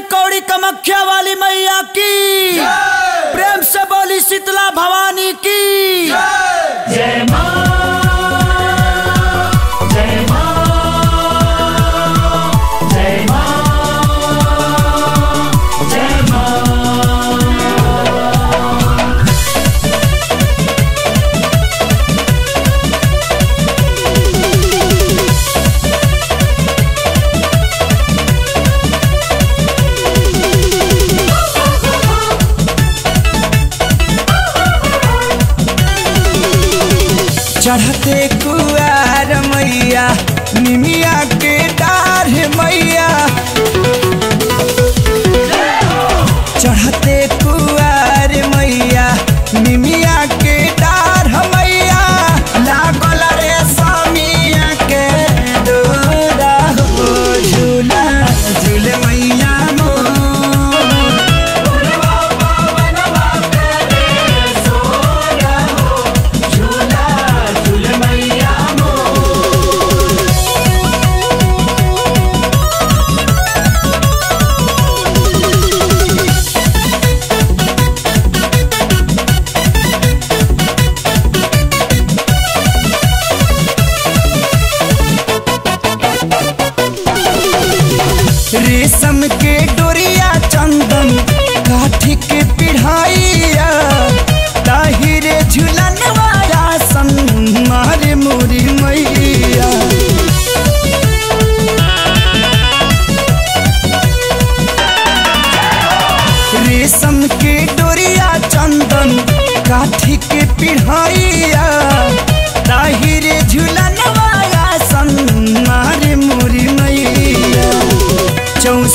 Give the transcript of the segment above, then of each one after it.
गौरी कौड़ी कमख्या वाली मैया की, प्रेम से बोली शीतला भवानी की जय मां। चढ़ते कुआर मैया निमिया के डार मैया, चढ़ते कुआर मैया निमिया के डार मैया, लागल रे सामिया के डोरा हो झूला झूल मैया रेशम के डोरिया चंदन काठी के पिढ़ाइया, ताहिरे झुलन वाला सन मारे मोरी मैया, रेशम के डोरिया चंदन काठी के पिढ़ाइया, ताहिरे झुलन वाला सन मारे मोरी मैया।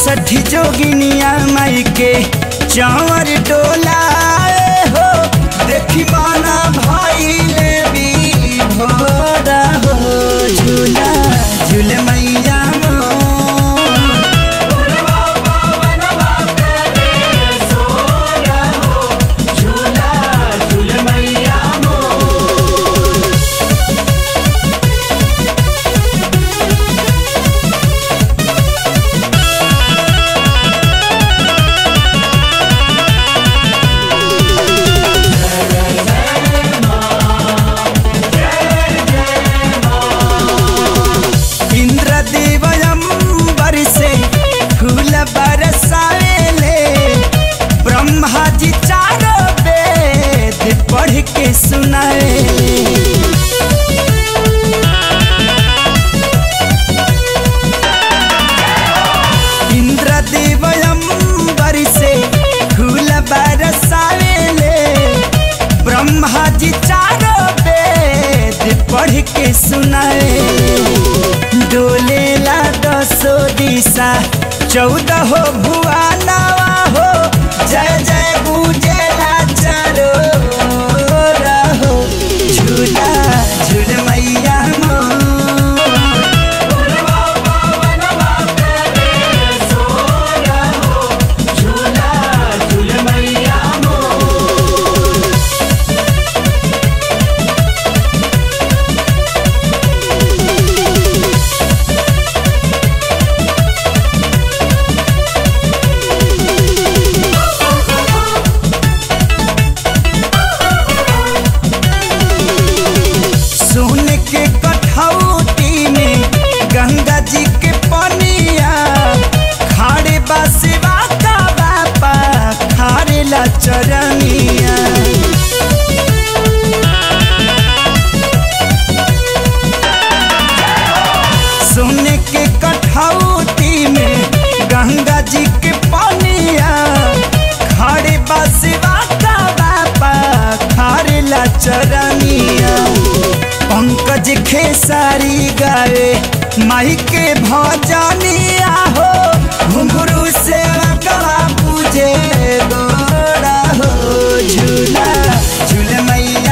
64 जोगिनिया माई के चावर डोला हो, देखी माना भाई ले भी भोरा हो झूला झूल मैया पढ़ के सुनाए, डोले ला 10 दिशा 14 हो भुआ नवा हो, जय जय बुझेला चलो रहो झूला झूल मैया चरनिया, सोने के कठौती में गंगा जी के पानिया, खारे बसवा का बापा खारे ला चरनिया। पंकज खेसारी गाए माई के भजनिया हो, घुंघरू से कला पूजे दो झूला झूल मैया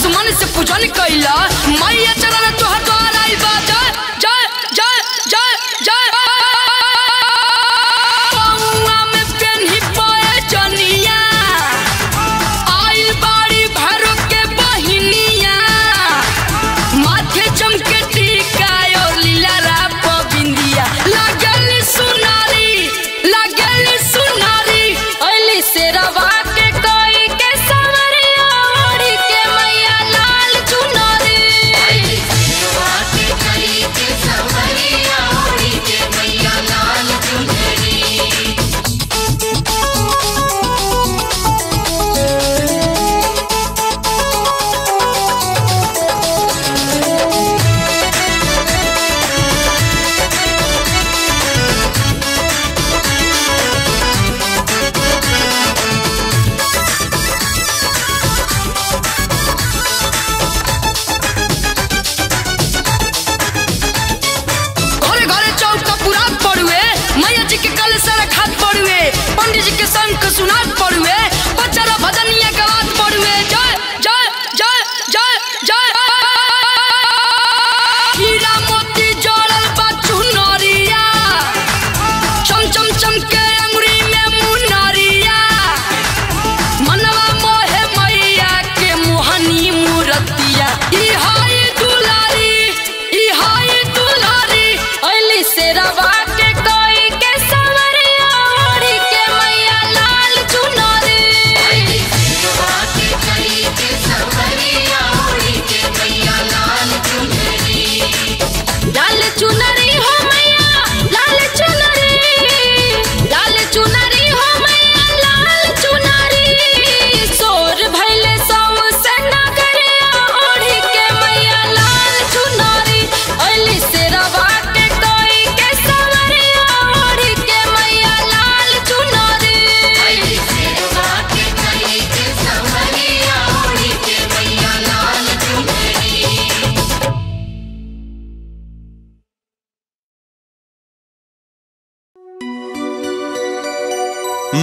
सुमन से पूजन कैला मैया चरण तोहर द्वार आई बा जय जय जय जय पौआ में पेन्ही पाए चनिया आइल बाड़ी भर के बहिनिया माथे चमके टिकायो लीला राप बिंदिया लागली सुनारी अली से रवा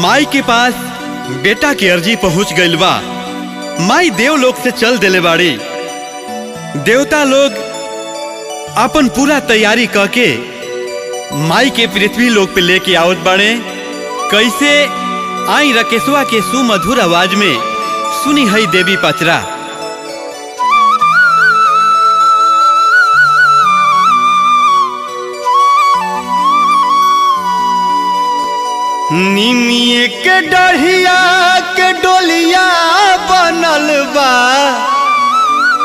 माई के पास बेटा की अर्जी पहुंच गइल बा। माई देव लोग से चल देले बाड़ी। देवता लोग अपन पूरा तैयारी करके माई के पृथ्वी लोग पे लेके आवत बाड़े। कैसे आई रकेशवा के सुमधुर आवाज में सुनी हई देवी पचरा। निमिये के डढ़िया के डोलिया बनल बा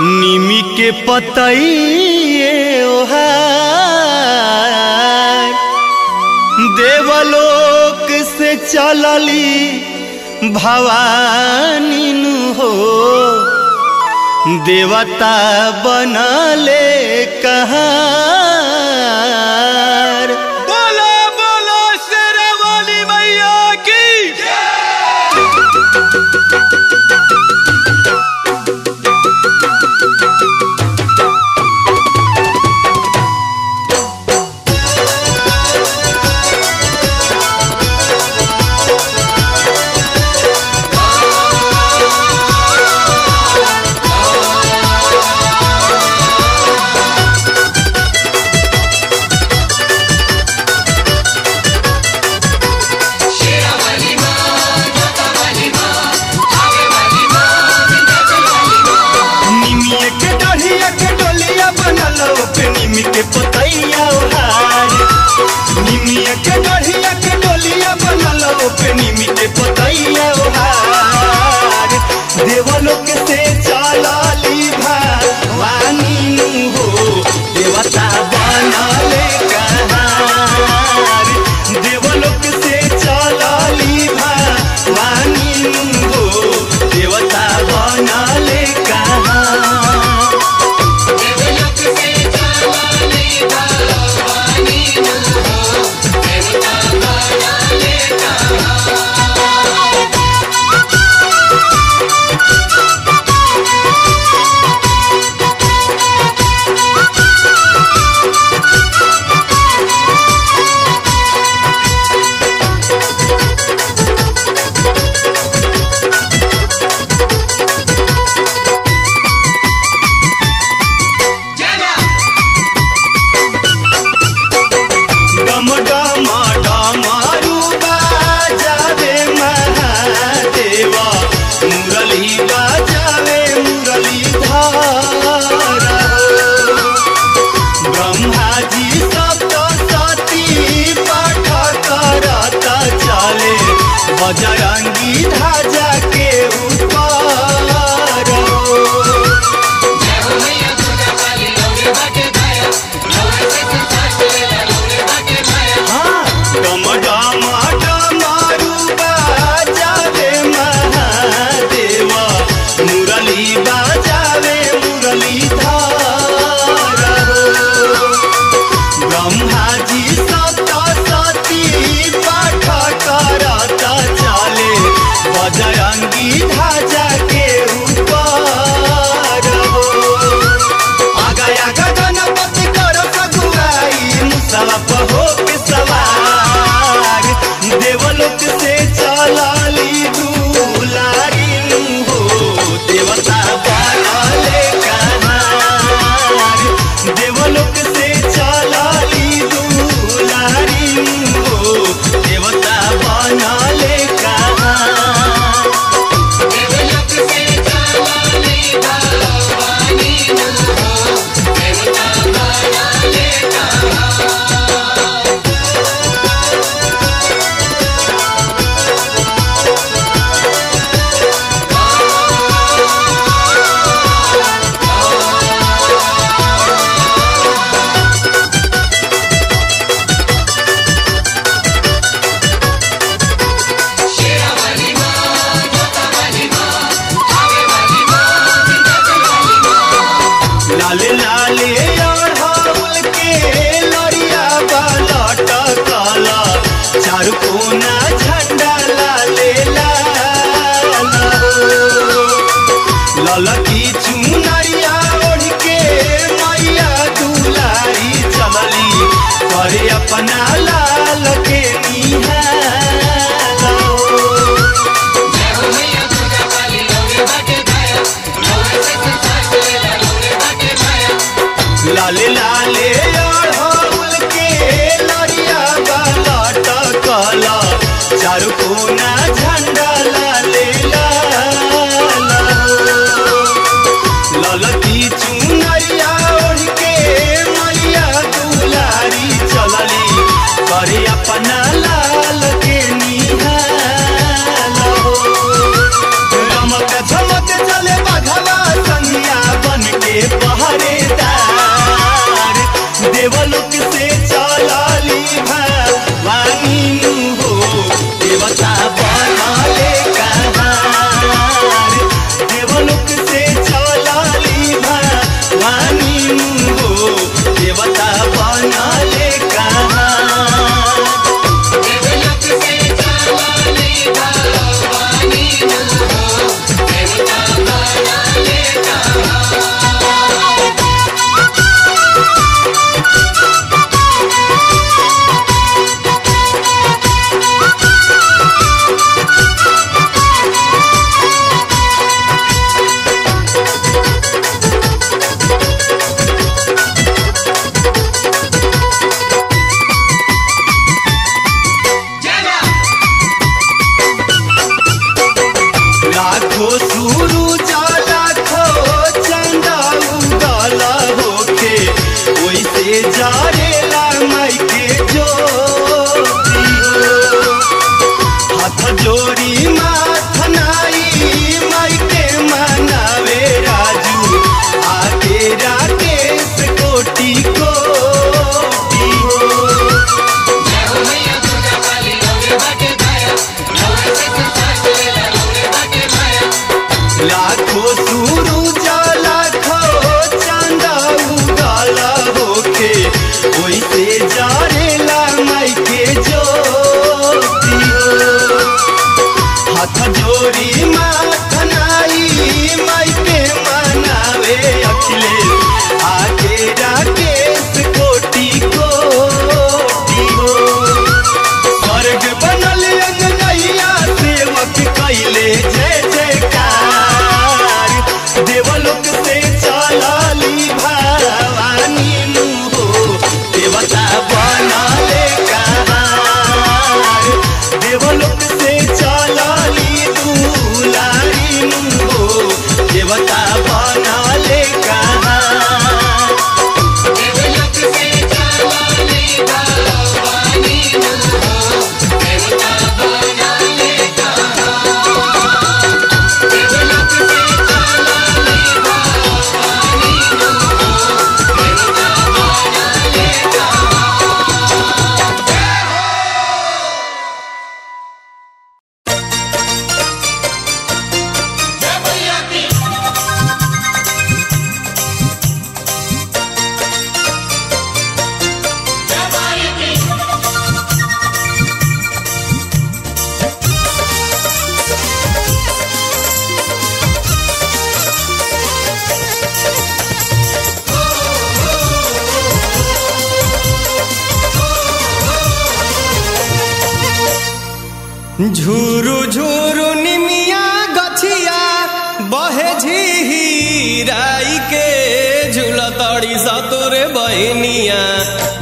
निमी के पतईये ओहार देवलोक से चलली भवानी नु हो देवता बनले कहार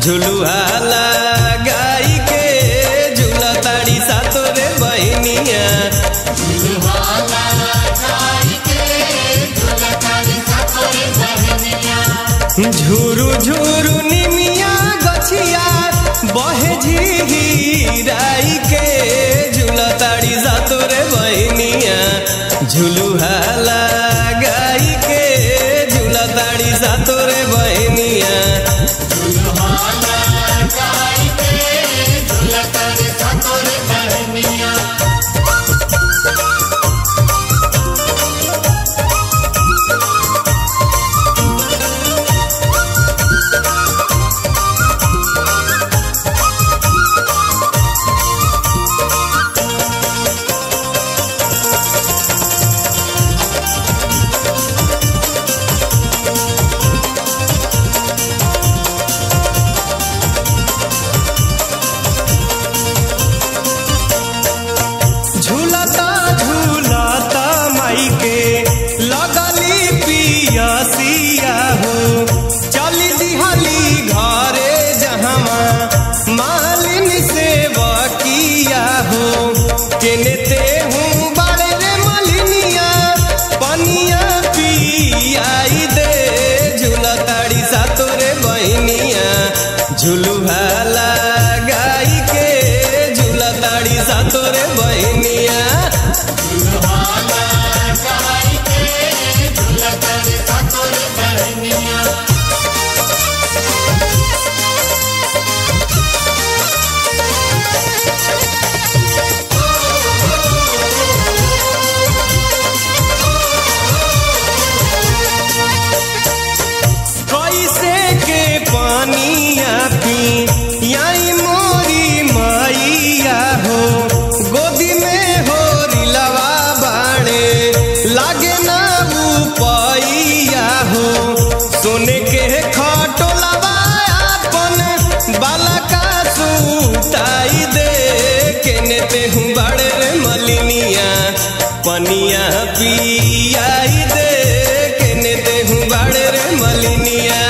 झुलुहा लगाई के झुरु झुरु निमिया गछिया बहे झिगिराई के झुलताड़ी जातो रे बहिनिया झुलुहा लगाई के झुलताड़ी जातो रे बहिनिया पनिया पिया दे केने ते हूँ बाड़े रे मलिनिया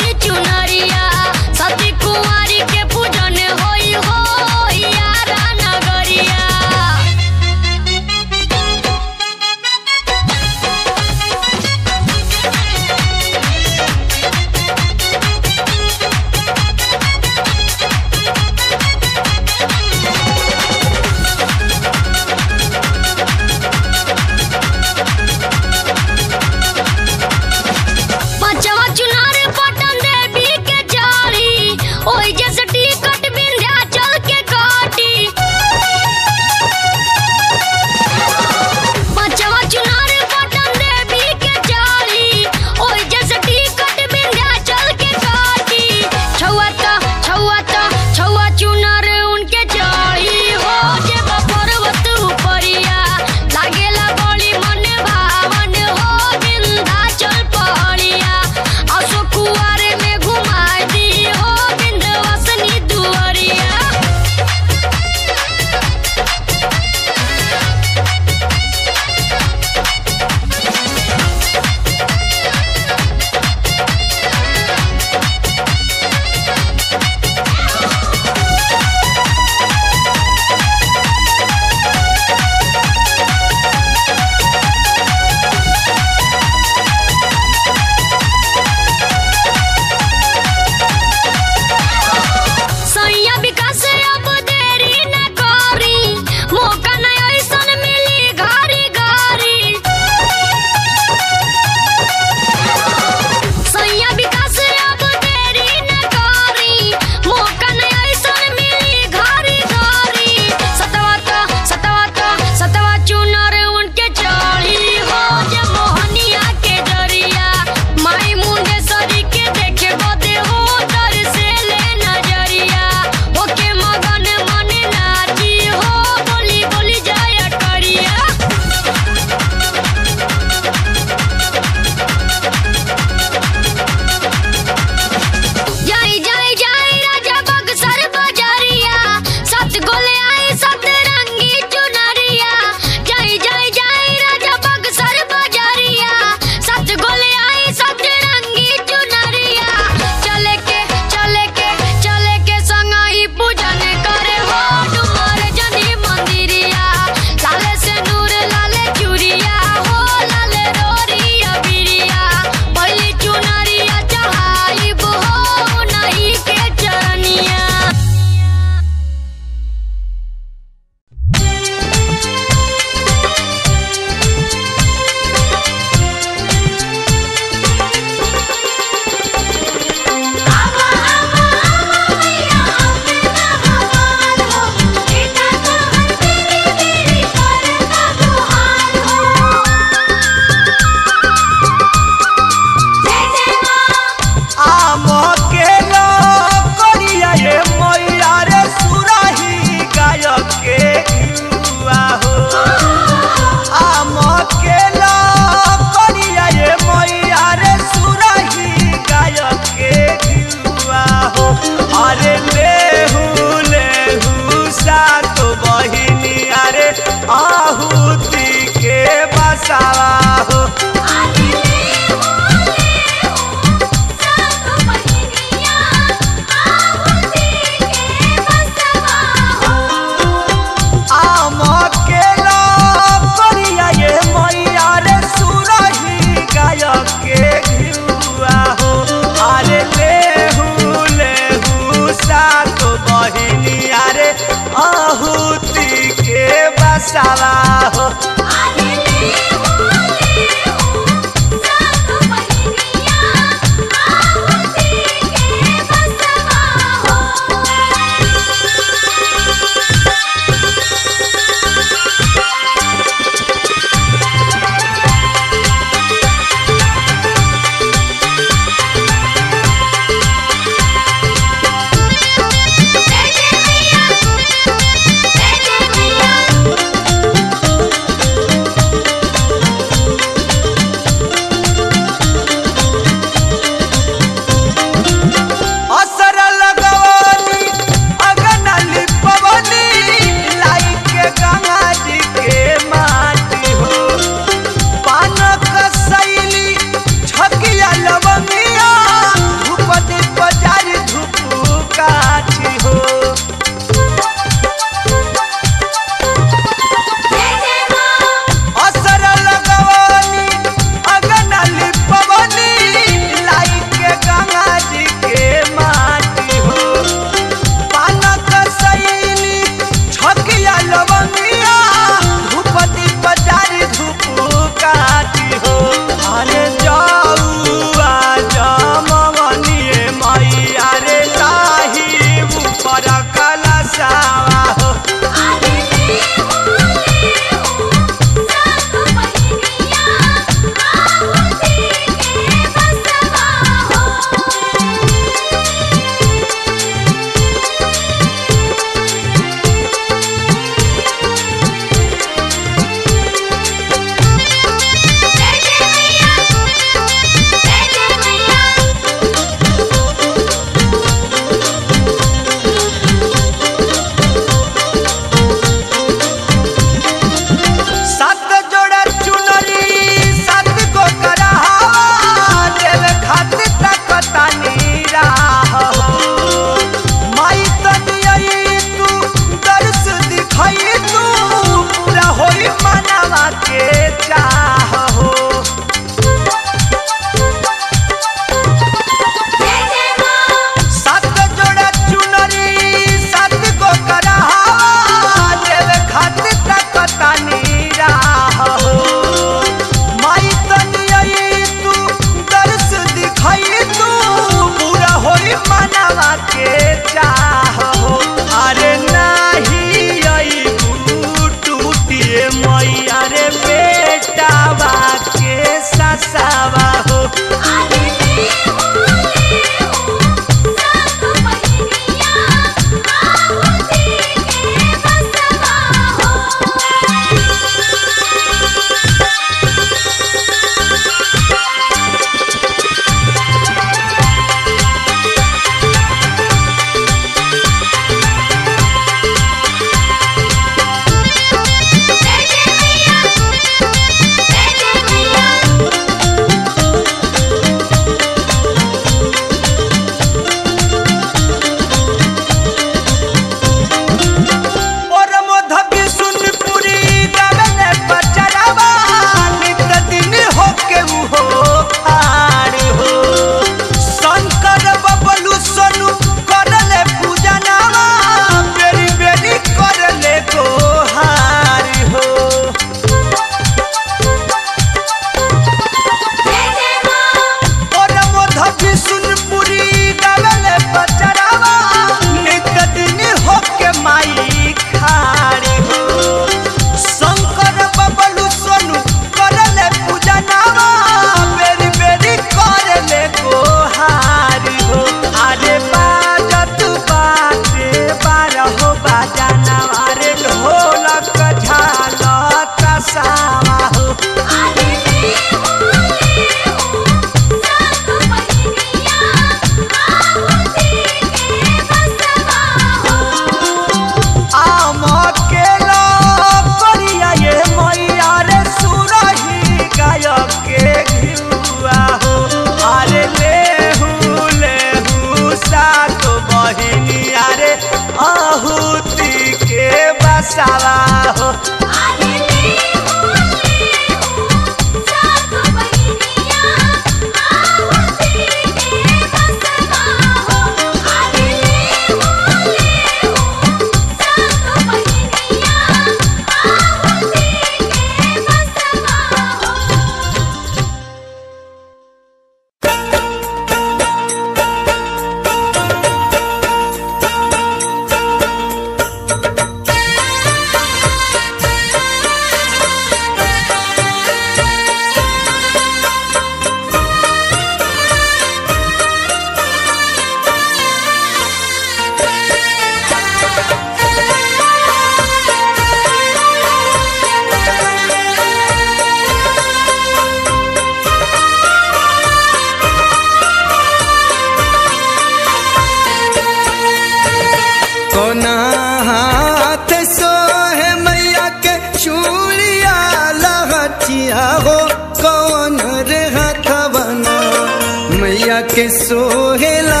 गोरिया के सोहेला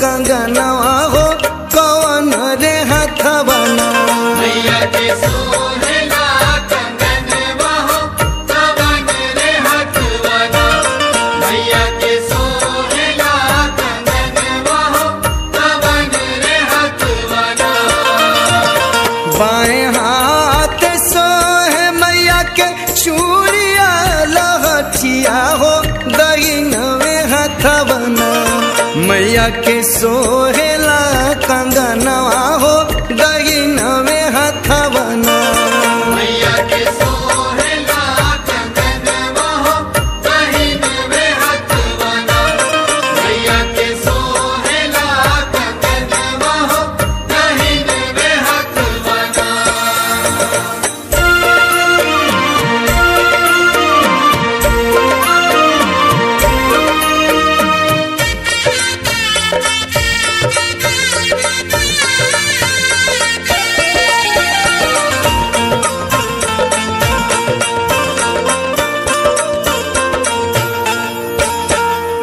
कंगनवा हो कौन रे हथवा मैया के सोहेला कंगनवा हो दहिना में हथवना। मैया के सोहेला कंगनवा हो दहिना में हथवना। मैया के सोहेला कंगनवा हो दहिना में हथवना।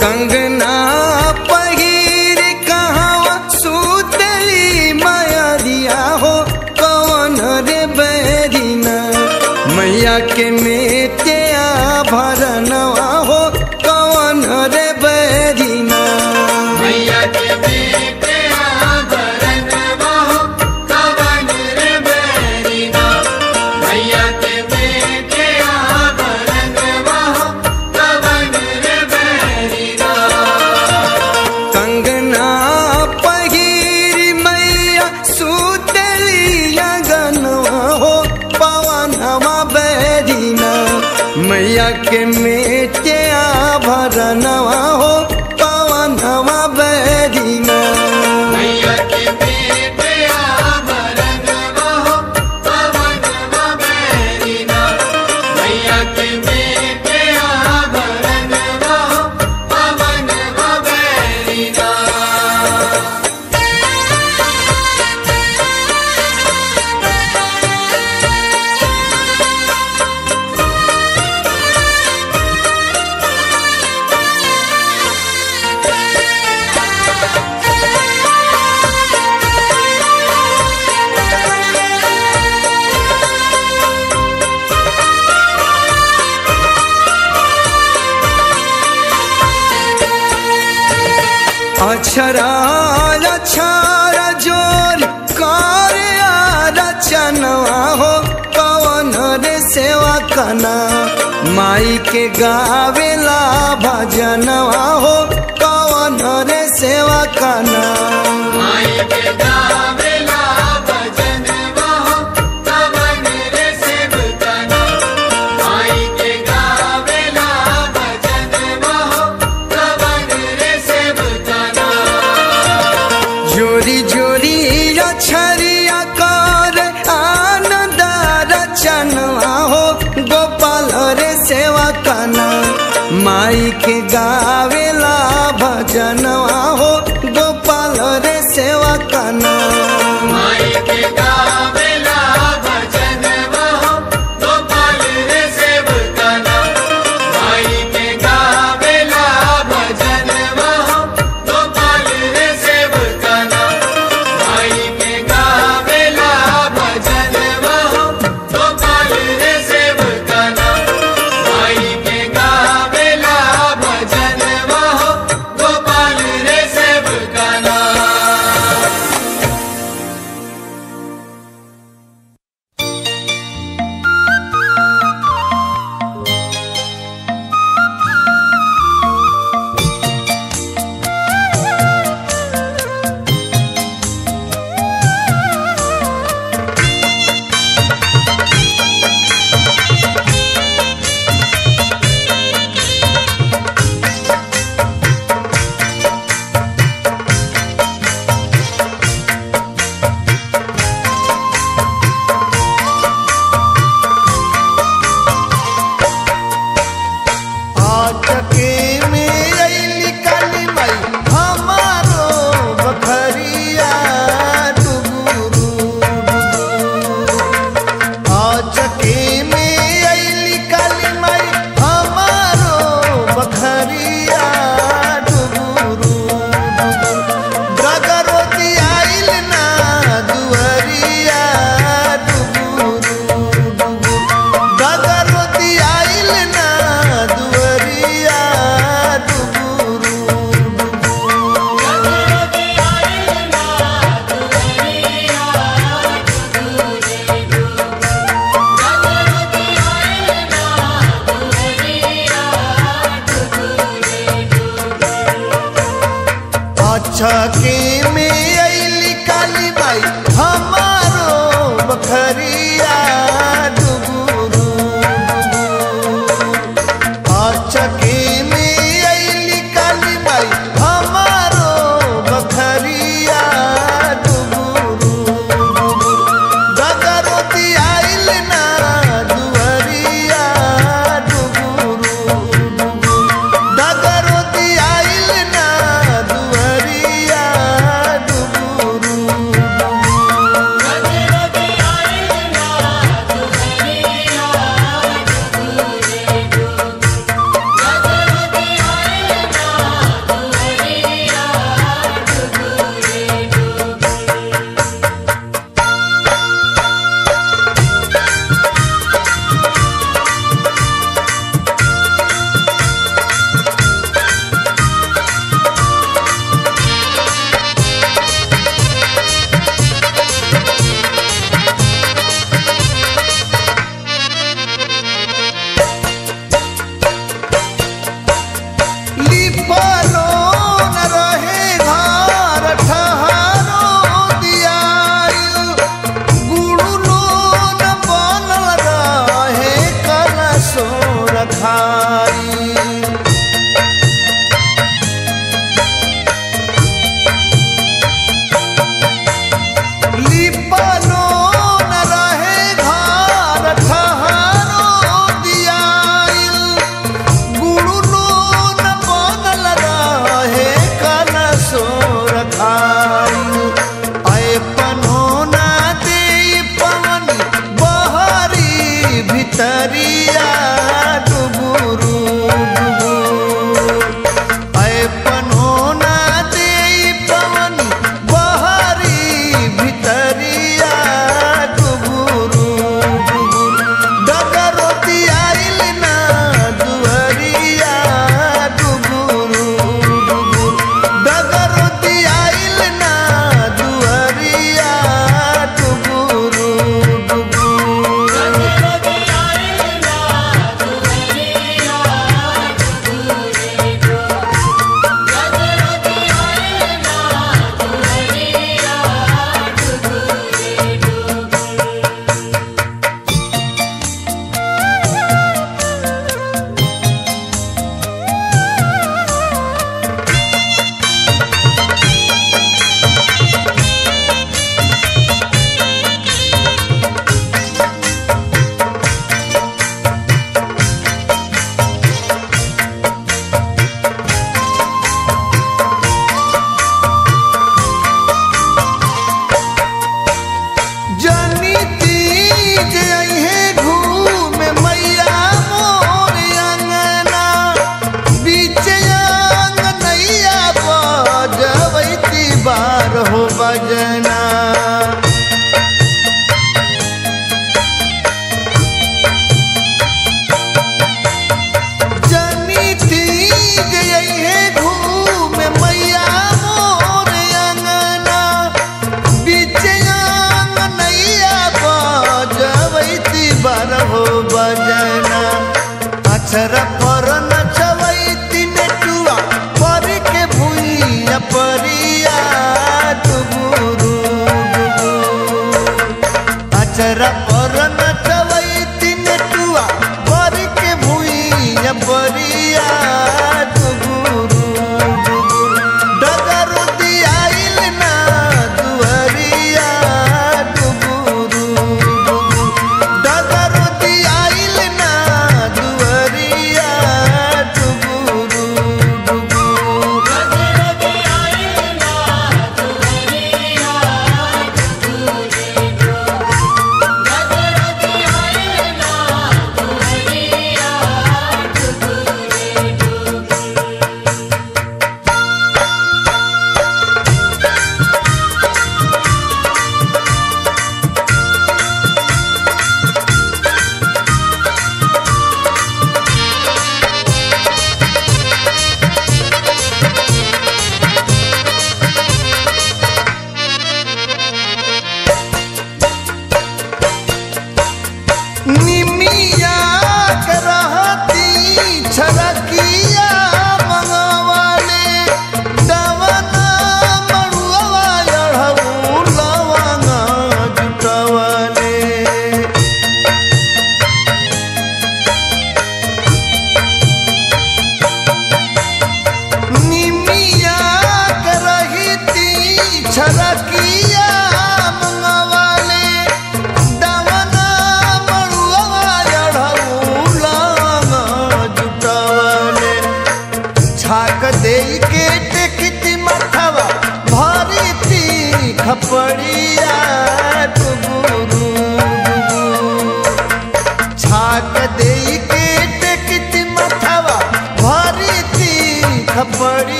कंगना पहिर कहावा सुतली माया दिया हो कौन रे बैरिना। मैया के मेते आभरनवा हो कौन रे बैरिना। मैया के मेते आभरनवा हो कौन रे बैरिना। मैया के मेते आभरनवा हो कौन रे बैरिना। मैया के मेटे आभरनवा हो पवनवा बैरिना। मैया के मेटे आभरनवा हो पवनवा बैरिना। मैया के मेटे आभरनवा हो पवनवा बैरिना। अक्षरा अक्षरा जोर कार्या रचनवा हो कौन रे सेवा कना। माई के गावेला भजनवा हो कौन रे सेवा कना। माई के गावेला भजनवा हो कौन रे सेवा कना। माई के गावेला भजनवा हो कौन रे सेवा कना। जोरी जोरी अक्षरिया कर आनंद रचनवा हो गोपाल रे सेवा कना। माई के गावेला भजनवा हो गोपाल रे सेवा कना। माई के गावेला भजनवा हो गोपाल रे सेवा कना। माई के गावेला भजनवा हो गोपाल रे सेवा कना। माई के गावेला भजनवा हो गोपाल रे सेवा कना। माई के गावेला भजनवा हो गोपाल रे झके में अली काली बाई हमारो बखरिया डुबुरु झके में अली काली बाई हमारो बखरिया डुबुरु डगर दी आइल ना दुवरिया डुबुरु डगर दी आइल ना परिया डुबुरु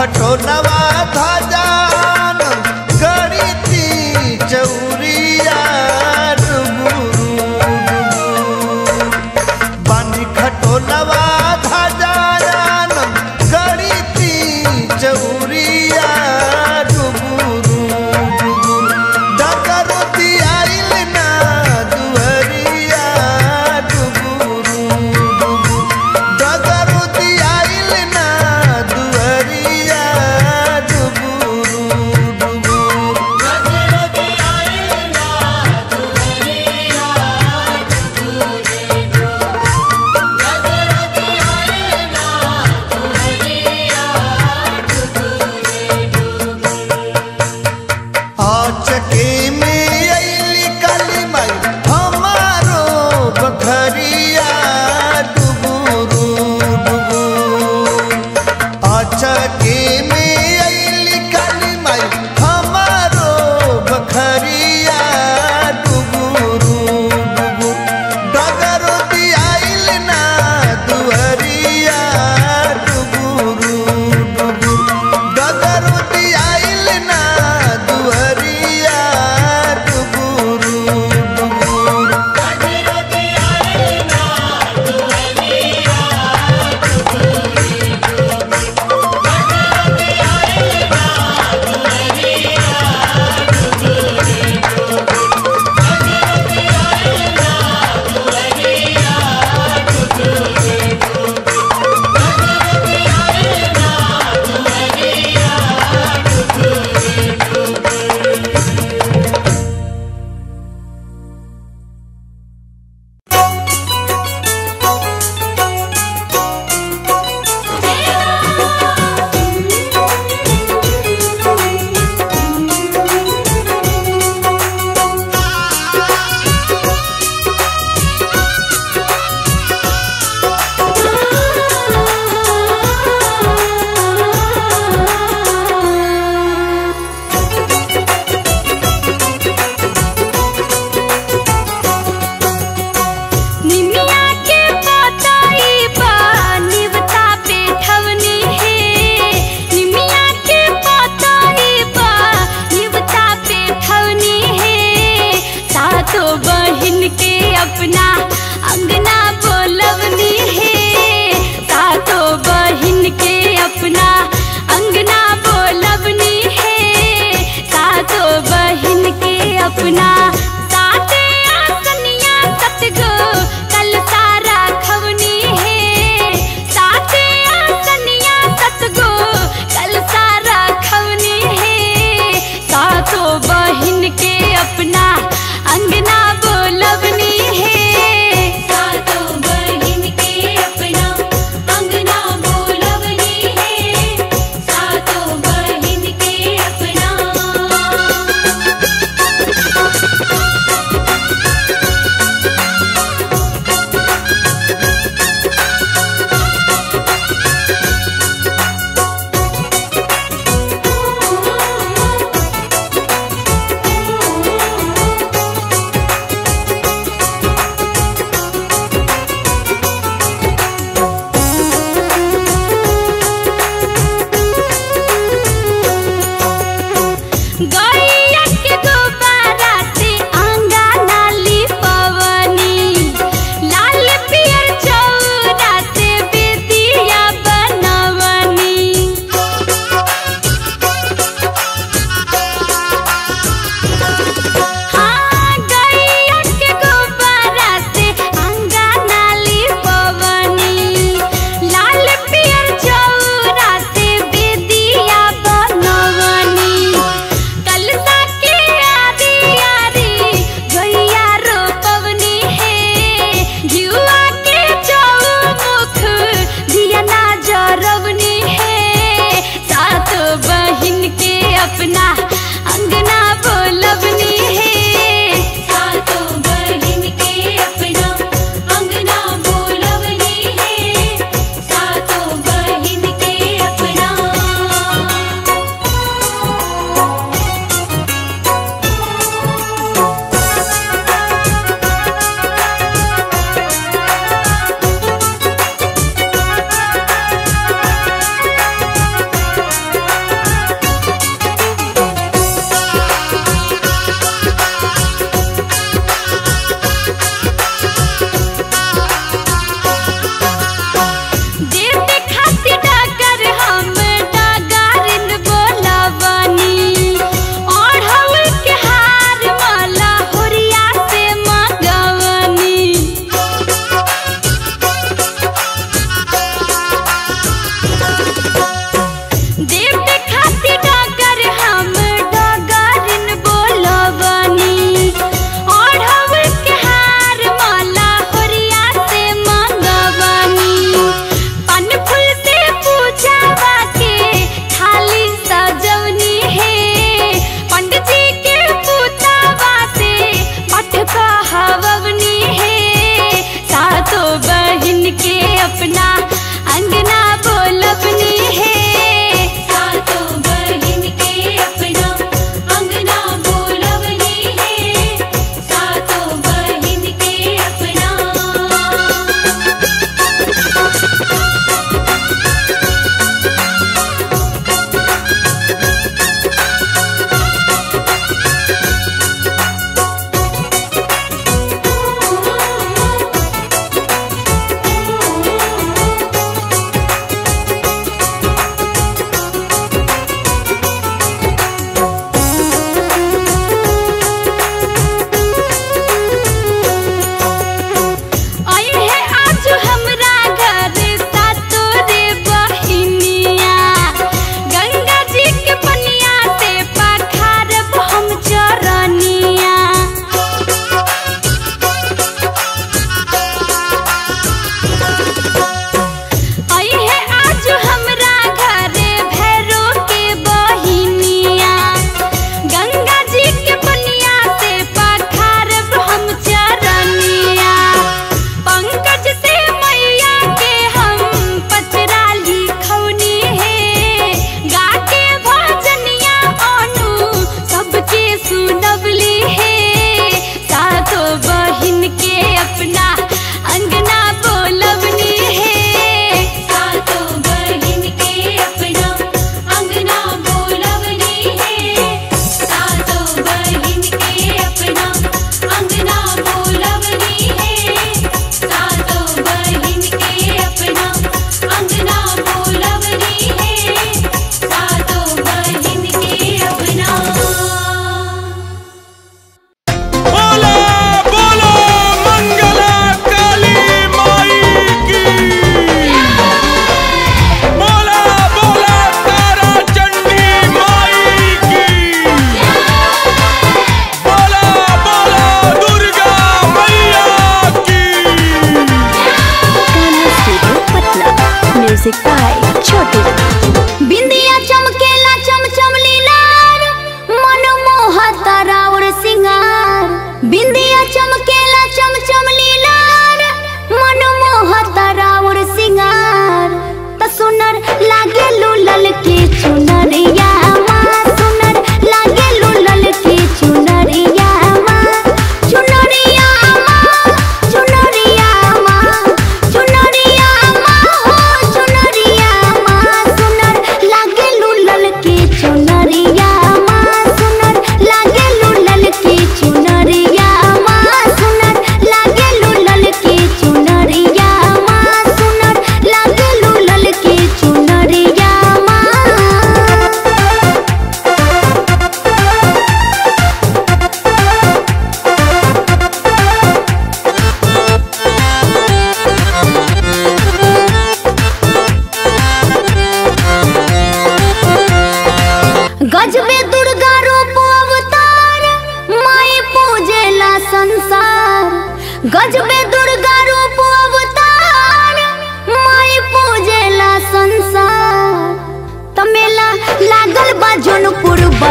घटोनवा था जान करी थी चौरिया बन घटोनवा था जान करी थी चौरिया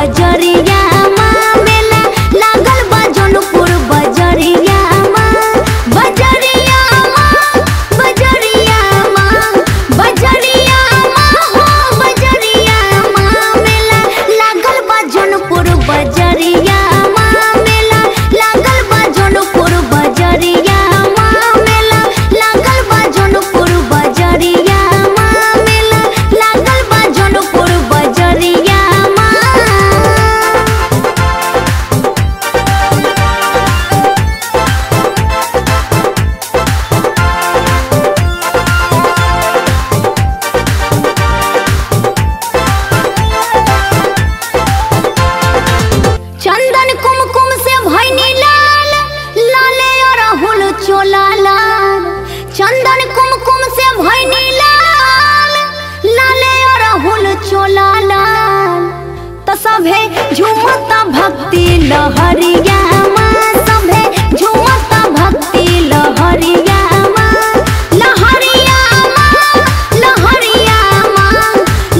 बजरिया मेला लागल बा जनपुर बजरिया बजरिया बजरिया बजरिया हो बजरिया मेला लागल बा जनपुर बजरिया मेला लागल बा जनपुर बजरिया मेला लागल बा जनपुर बजरिया मेला लागल बा जनपुर बजरिया। चंदन कुमकुम से भइनी लाल लाले और हुल चोला लाल त सभे झूमता भक्ति लहरिया मां सभे झूमता भक्ति लहरिया मां लहरिया मां लहरिया मां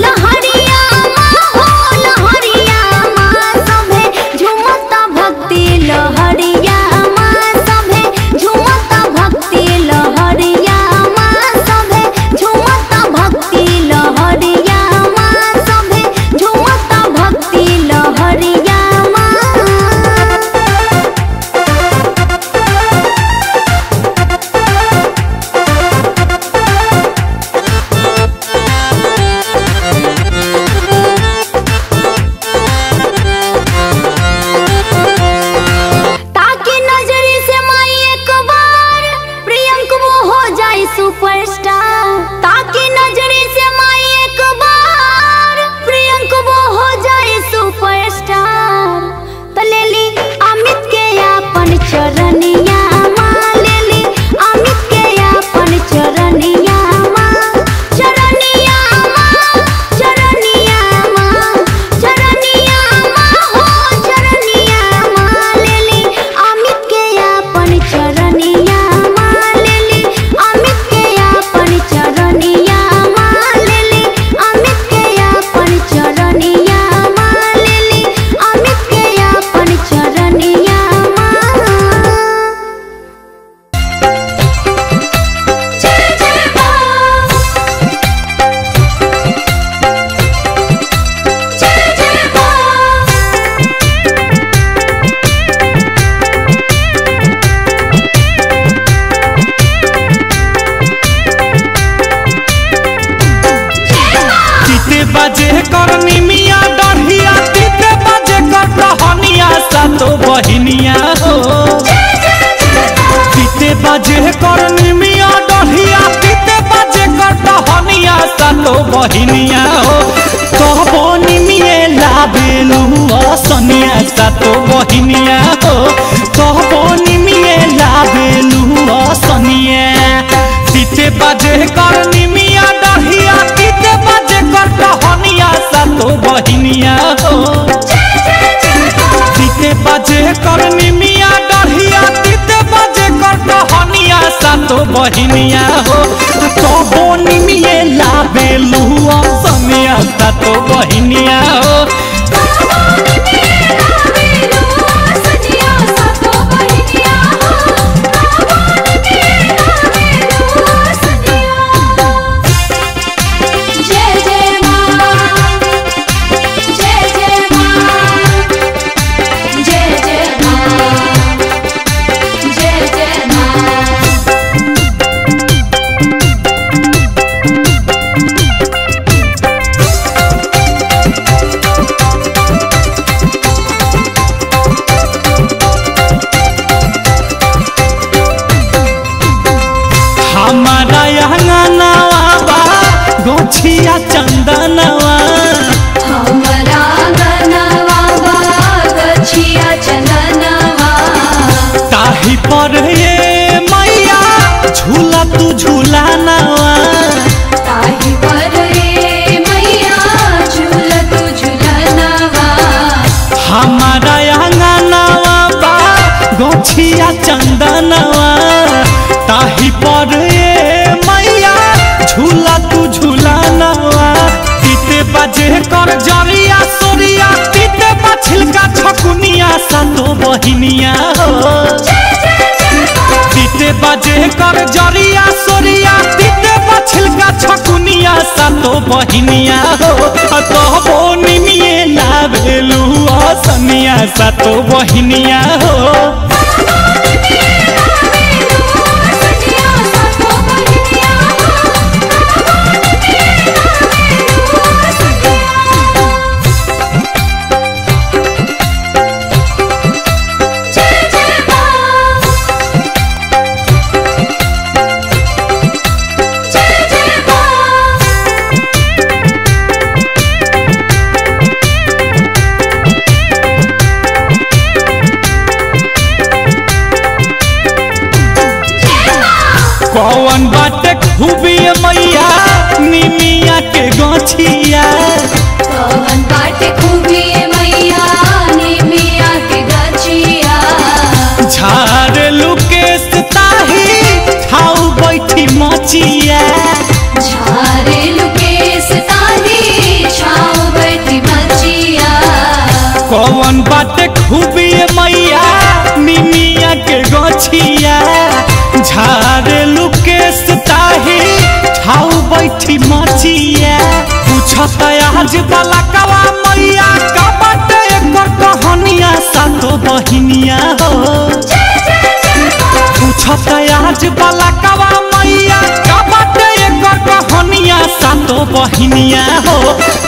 लहरिया मां हो लहरिया मां सभे झूमता भक्ति लहरिया सुपरस्टार ताकि नजरे से माई एक बार प्रियंक वो हो जाए सुपरस्टार तो ले ली अमित के अपन चरनिया मां ले ली अमित के अपन चरनिया मां चरनिया मां चरनिया मां चरनिया मां हो चरनिया मां ले ली अमित के अपन चरनिया बहिनिया हो तो निमिये लाबेलू असनिया सातो बहिनिया हो तो निमिये लाबेलू असनिया तीते बाजे कर निमिया डरिया तीते बाजे कर रहनिया सातो बहिनिया हो तीते बाजे कर निमिया डरिया तीते बाजे कर रहनिया सातो बहिनिया हो तो निमिये बेलू समिया सातो बहिनिया हो चंदनवा ताही पर ए मैया झूला तू झूला नवा तीते बाजे कर जरिया सोरिया तीते सातो बहिनिया हो तीते बजे कर जरिया सोरिया तीते बछिलका छकुनिया सातो बहिनिया हो तोहबो निमिये ना भेलू असनिया सातो बहिनिया हो कौन बाटे खूबी मैया निमिया के गछिया कौन बाटे खूबी मैया निमिया के गछिया झाड़ लुकेस ताही खाऊ बैठी मचिया झाड़ लुकेस ताही खाऊ बैठी मचिया कौन बाटे खूबी मैया निमिया के गछिया झाड़ लुकेस ताही ठाऊ बैठी मचिया पूछत आज वाला कवा मैया का बाटे एकर कहनिया सातो बहिनिया हो पूछत आज वाला कवा मैया का बाटे एकर कहनिया सातो बहिनिया हो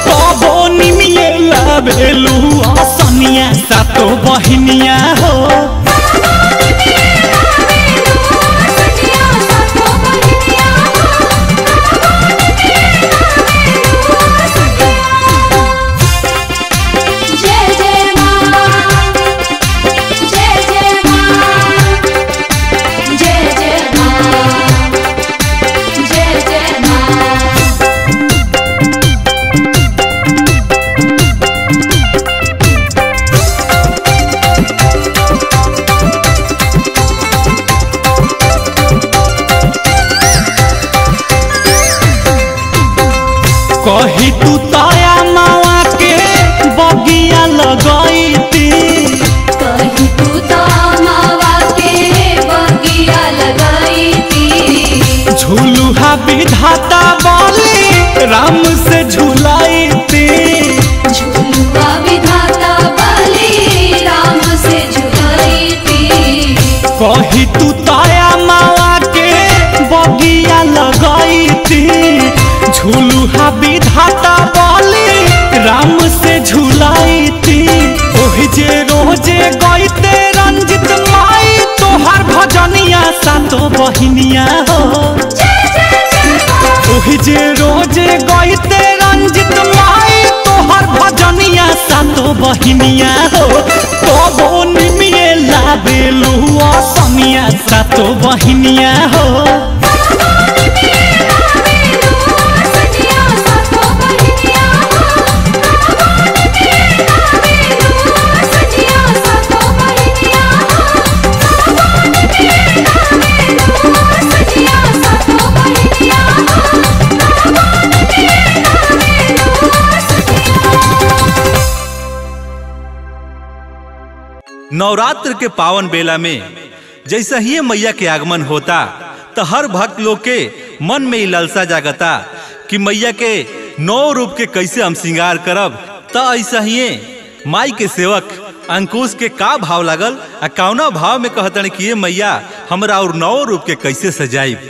तबो निमिये लाबेलू असनिया सातो बहिनिया हो कही तू ताया मावा के बगिया लगाई थी कही तू ताया मावा के बगिया लगाई थी झूलुहा विधाता बोली राम से झूलाई थी झूलुहा विधाता बोली राम से झूलाई थी कही तू ताया मावा के बगिया लगाई थी झूलुहा विधाता बोली राम से झूलाई थी ओहि जे रोजे गईते रंजित माई तोहर भजनिया सातो बहिनिया हो ओहि जे रोजे गईते रंजित माई तोहर भजनिया सातो बहिनिया हो तबो निमिये लाबेलू असनिया सातो बहिनिया हो नवरात्र के पावन बेला में जैसा ही मैया के आगमन होता तो हर भक्त लोग के मन में लालसा जागता कि मैया के नौ रूप के कैसे हम श्रृंगार करब। तो ऐसा ही माई के सेवक अंकुश के का भाव लागल आ कौना भाव में कहतन कि ये मैया हमरा और नौ रूप के कैसे सजाइब।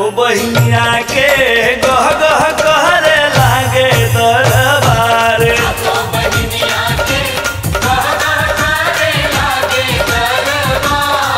हो बहिया के गह गह कहरे लागे दरबार। सातो बहिया के गह गह कहरे लागे दरबार।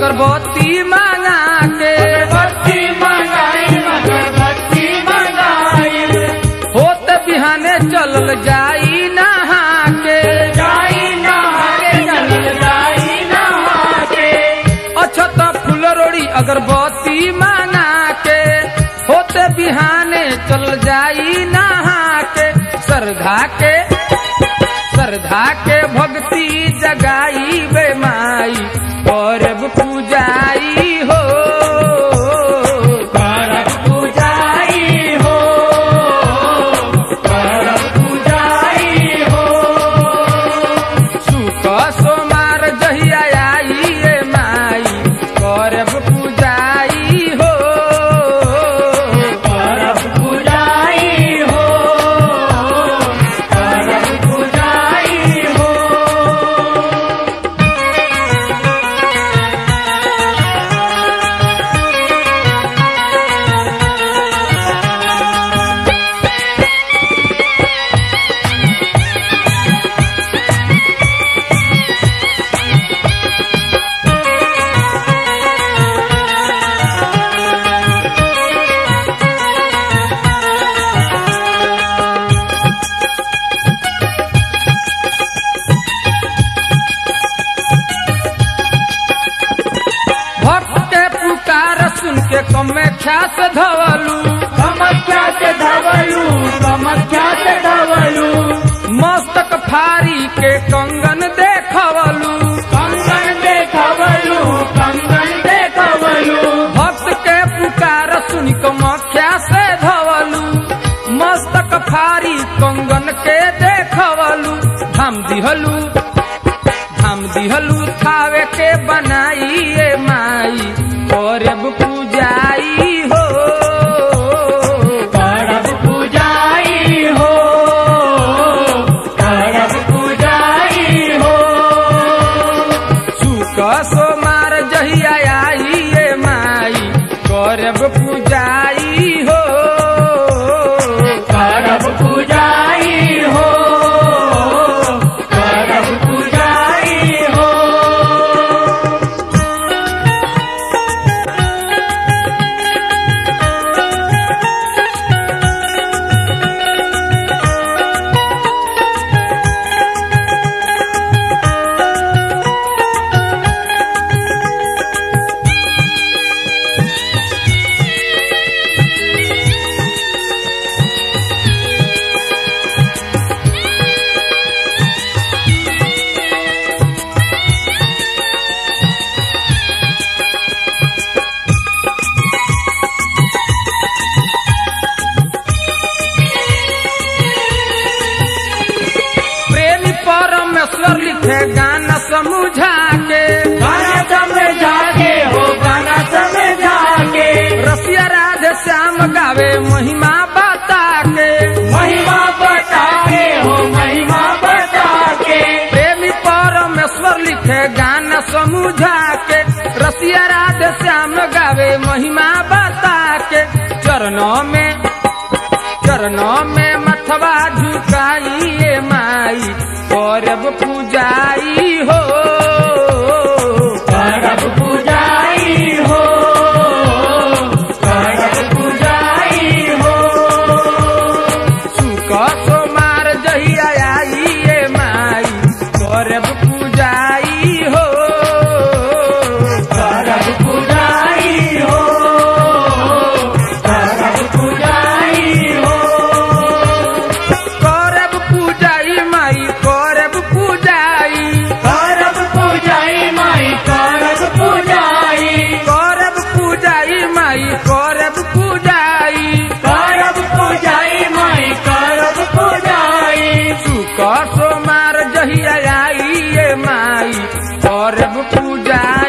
अगरबत्ती मंगा के होत बिहाने चलल जाई नहा के अच्छा तो फूल रोड़ी अगरबत्ती मंगा के होत बिहाने चल जाई नहा के श्रद्धा के भक्ति जगाई बे माई परब पूजाई हो परब पूजाई हो परब पूजाई हो सुख सोमार जहिया आई ये माई परब पूजाई हो परब पूजाई हो परब पूजाई हो। कमख्या से धवलू कमख्या से धवलू मस्तक फारी के कंगन देखवलू कंगन देखवलू भक्त के पुकार सुन कमख्या से धवलू मस्तक फारी कंगन के देखवलू धाम दिहलू थावे के बनाई ये माई परब पूजाई हो परब पूजाई हो परब पूजाई हो सुख सोमार जहिया आई ये माई परब पूजाई हो परब पूजाई हो परब पूजाई हो। लिखे गाना समझा के हो गाना समझा के रसिया राधे श्याम गावे महिमा बता के हो महिमा बता के प्रेमी परमेश्वर लिखे गाना समझा के रसिया राधे श्याम गावे महिमा बता के चरणों में मथवा झुकाई ये माई परब पूजाई हो परब पूजाई हो परब पूजाई हो सुख सोमार जहिया आई ये माई परब पूजाई हो परब पूजाई हो परब पूजाई हो परब पूजाई माई परब पूजाई परब पूजाई माई परब पूजाई सुख सोमार जहिया आई ये माई परब पूजाई।